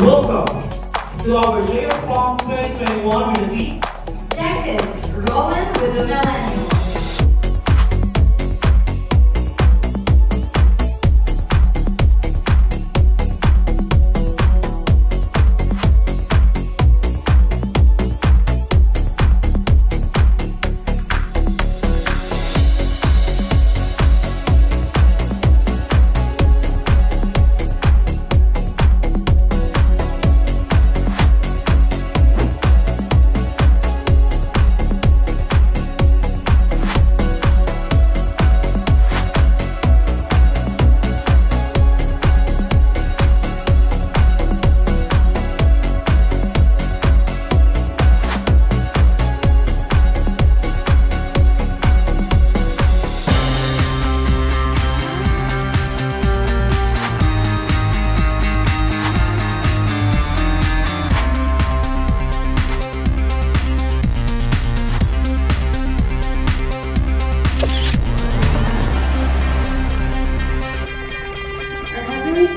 Welcome to our JS PROM 2021 release. Jackets rolling with a melody.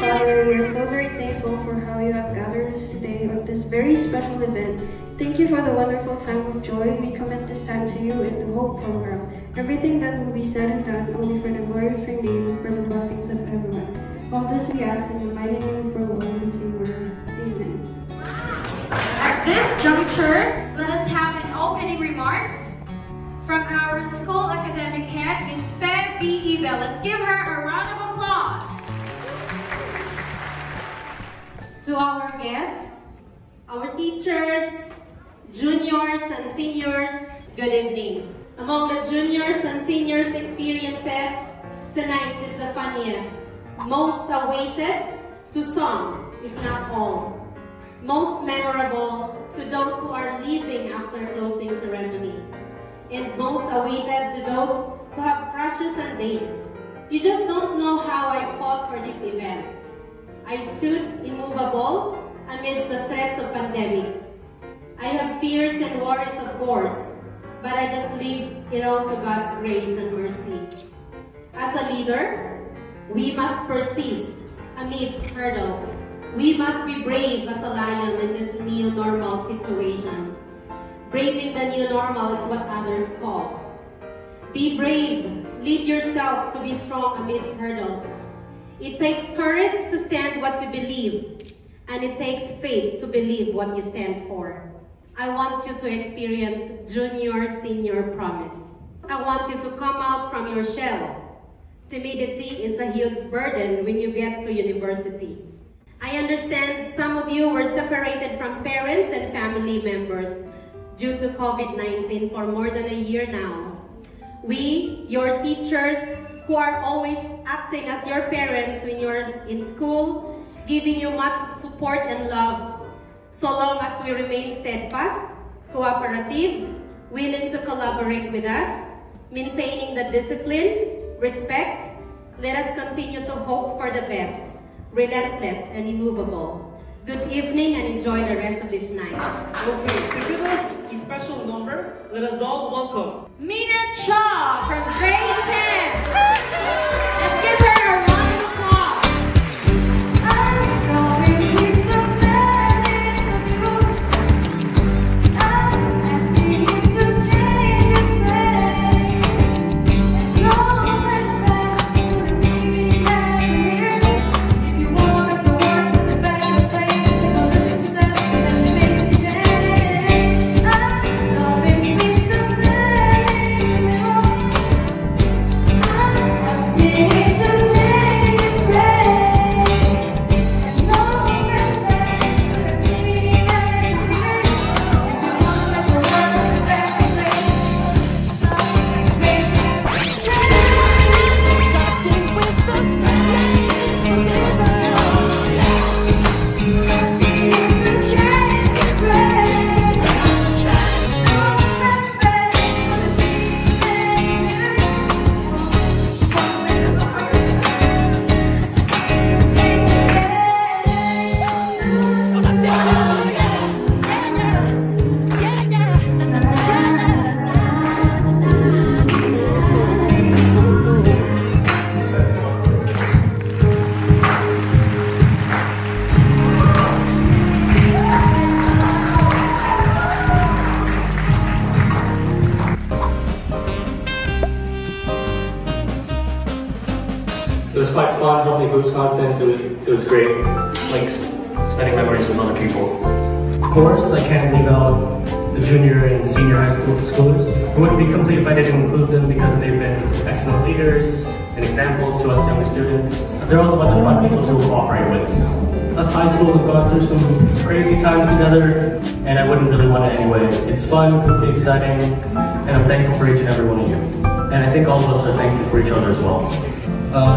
Father, we are so very thankful for how you have gathered us today on this very special event. Thank you for the wonderful time of joy. We commit this time to you and the whole program. Everything that will be said and done only for the glory of your name and for the blessings of everyone. All this we ask in the mighty name of our Lord and Savior. Amen. At this juncture, let us have an opening remarks from our school academic head, Ms. Febie Ibele. Let's give her a round of applause. To our guests, our teachers, juniors and seniors, good evening. Among the juniors and seniors' experiences, tonight is the funniest, most awaited to some, if not all, most memorable to those who are leaving after closing ceremony, and most awaited to those who have crushes and dates. You just don't know how I fought for this event. I stood immovable amidst the threats of pandemic. I have fears and worries, of course, but I just leave it all to God's grace and mercy. As a leader, we must persist amidst hurdles. We must be brave as a lion in this new normal situation. Braving the new normal is what others call. Be brave. Lead yourself to be strong amidst hurdles. It takes courage to stand what you believe, and it takes faith to believe what you stand for. I want you to experience junior-senior promise. I want you to come out from your shell. Timidity is a huge burden when you get to university. I understand some of you were separated from parents and family members due to COVID-19 for more than a year now. We, your teachers, who are always acting as your parents when you're in school, giving you much support and love. So long as we remain steadfast, cooperative, willing to collaborate with us, maintaining the discipline, respect, let us continue to hope for the best, relentless and immovable. Good evening and enjoy the rest of this night. Okay, to give us a special number, let us all welcome Mina Chong from grade 10. Let's give her a round of applause. I'm sorry, he's the man in the truth. I'm asking him to change his way. And throw myself to the TV and mirror. If you want to work with the best place, take a look at yourself and make a change. I'm sorry, he's the man in the truth. I'm asking him to change his way. BootsCon, helped me BootsCon fence. It was great, like spending memories with other people. Of course, I can't leave out the junior and senior high school schoolers. It wouldn't be complete if I didn't include them because they've been excellent leaders and examples to us younger students. There was a bunch of fun people to cooperate with. Us high schools have gone through some crazy times together, and I wouldn't really want it anyway. It's fun, it'll be exciting, and I'm thankful for each and every one of you. And I think all of us are thankful for each other as well.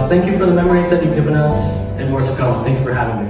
Thank you for the memories that you've given us, and more to come. Thank you for having me.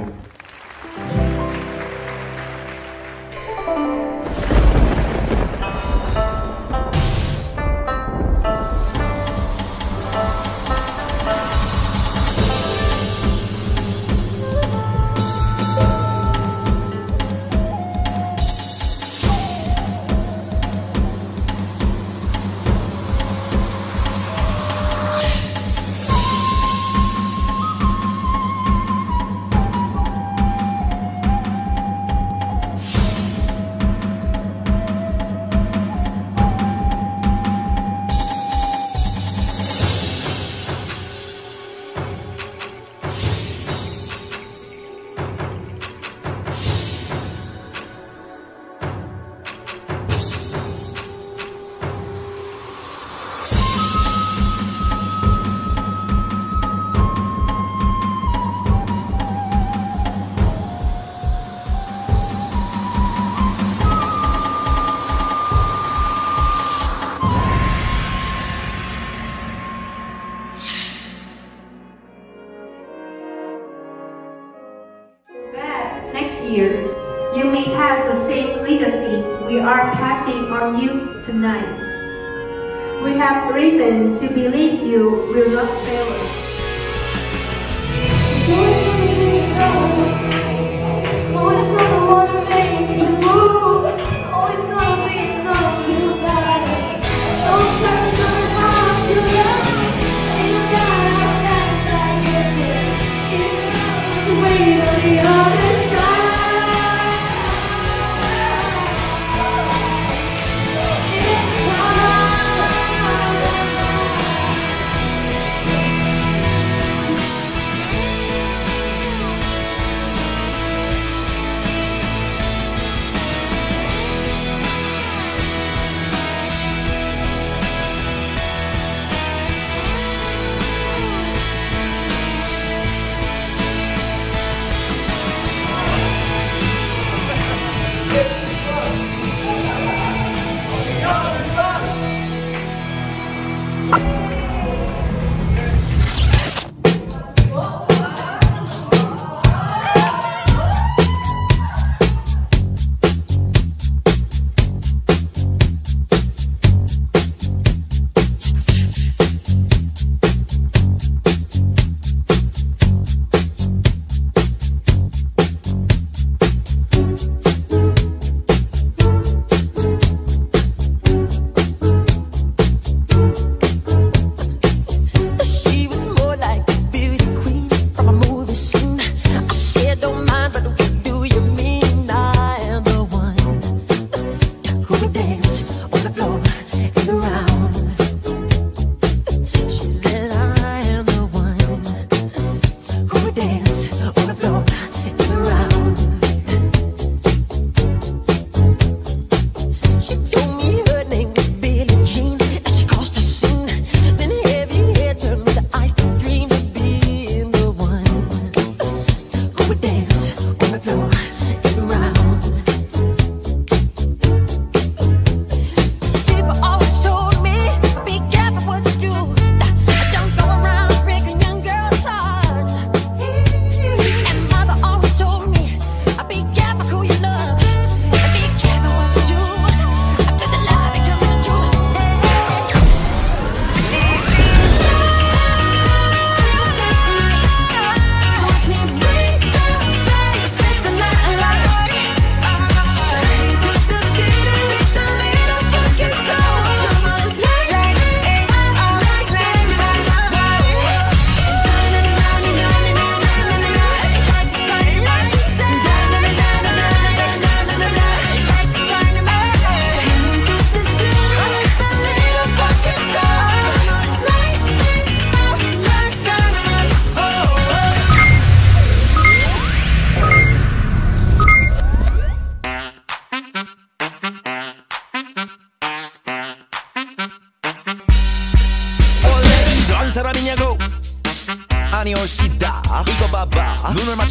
You may pass the same legacy we are passing on you tonight. We have reason to believe you will not fail us. Always gonna wanna make you move. Always gonna be known by sometimes gonna have to love. And you gotta dance like you did.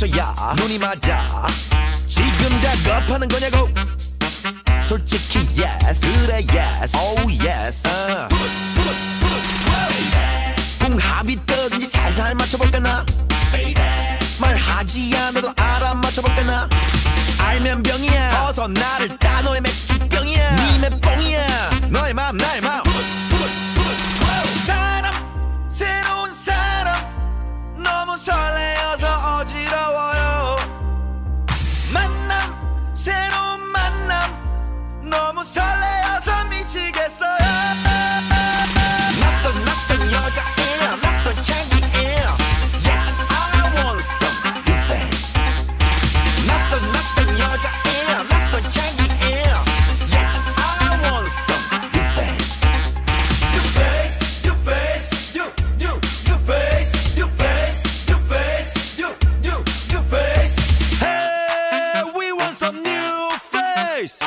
있어야 눈이 맞아. 지금 작업하는 거냐고. 솔직히 yes, 그래 yes, oh yes. 궁합이 뜨는지 살살 맞춰볼까나. 말하지 않아도 알아 맞춰볼까나. 알면 병이야. 어서 나를 따. 너의 맥주병이야. 니네 뽕이야. 너의 맘 나의 맘. 사람 새로운 사람 너무 설레어서 어지러워요. 만남 새로운 만남 너무 설레어서 미치겠어요. 낯선 여자예요. 낯선 향기예요. Yes, I want some good things. 낯선 여자예요. 낯선 향기예요. Yes, I want some good things. Your face, your face, your face, your face, your face, your face. Hey, we want some new face.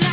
Be